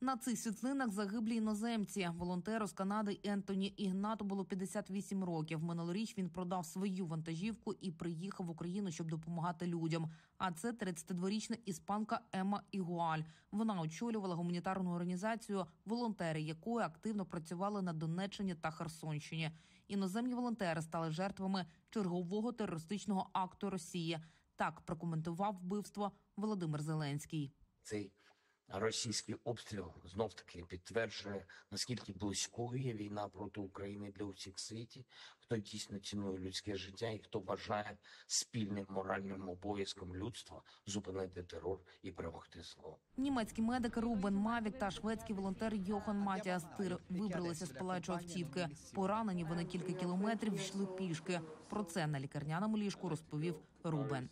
На цих світлинах загиблі іноземці. Волонтеру з Канади Ентоні Ігнату було 58 років. Минулоріч він продав свою вантажівку і приїхав в Україну, щоб допомагати людям. А це 32-річна іспанка Ема Ігуаль. Вона очолювала гуманітарну організацію, волонтери якої активно працювали на Донеччині та Херсонщині. Іноземні волонтери стали жертвами чергового терористичного акту Росії. Так прокоментував вбивство Володимир Зеленський. Цей російський обстріл знов-таки підтверджує, наскільки близькою є війна проти України для усіх світі, хто дійсно цінує людське життя і хто вважає спільним моральним обов'язком людства зупинити терор і перемогти зло. Німецький медик Рубен Мавік та шведський волонтер Йохан Матіастир вибралися з палаючої автівки. Поранені вони кілька кілометрів йшли пішки. Про це на лікарняному ліжку розповів Рубен.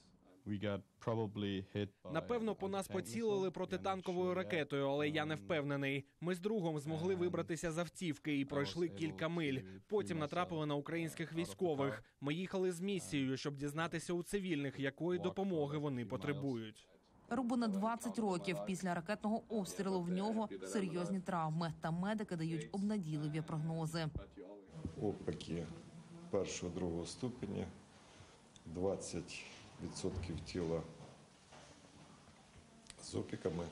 Напевно, по нас поцілили протитанковою ракетою, але я не впевнений. Ми з другом змогли вибратися з автівки і пройшли кілька миль. Потім натрапили на українських військових. Ми їхали з місією, щоб дізнатися у цивільних, якої допомоги вони потребують. Рубену 20 років. Після ракетного обстрілу в нього серйозні травми. Та медики дають обнадійливі прогнози. Опіки першого-другого ступеня, 20% тіла з опіками.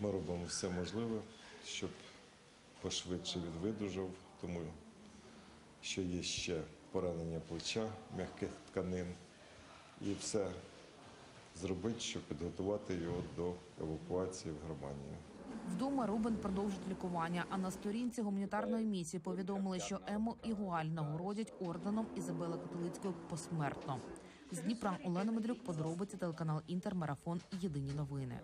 Ми робимо все можливе, щоб пошвидше він видужав, тому що є ще поранення плеча, м'яких тканин, і все зробити, щоб підготувати його до евакуації в Германію. Вдома Рубен продовжить лікування, а на сторінці гуманітарної місії повідомили, що Ему Ігуаль нагородять орденом Ізабелли Католицької посмертно. З Дніпра Олена Мендалюк, Подробиці, телеканал Інтер, Марафон, Єдині новини.